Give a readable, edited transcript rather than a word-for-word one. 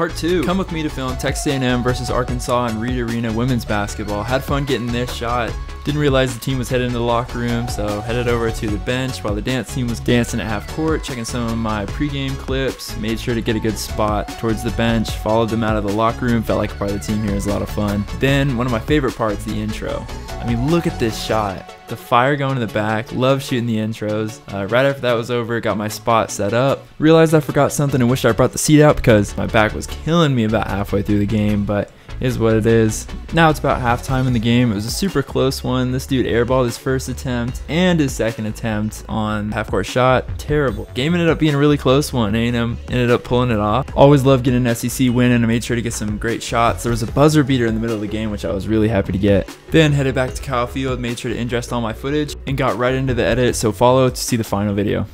Part 2. Come with me to film Texas A&M versus Arkansas in Reed Arena women's basketball. Had fun getting this shot. Didn't realize the team was headed into the locker room, so headed over to the bench while the dance team was dancing at half court, checking some of my pregame clips, made sure to get a good spot towards the bench, followed them out of the locker room, felt like a part of the team here. It was a lot of fun. Then, one of my favorite parts, the intro. I mean, look at this shot. The fire going in the back, love shooting the intros. Right after that was over, got my spot set up. Realized I forgot something and wished I brought the seat out because my back was killing me about halfway through the game, but is what it is. Now it's about halftime in the game. It was a super close one. This dude airballed his first attempt and his second attempt on half-court shot. Terrible. Game ended up being a really close one. A&M ended up pulling it off. Always love getting an SEC win, and I made sure to get some great shots. There was a buzzer beater in the middle of the game, which I was really happy to get. Then headed back to Kyle Field, made sure to ingest all my footage, and got right into the edit, so follow to see the final video.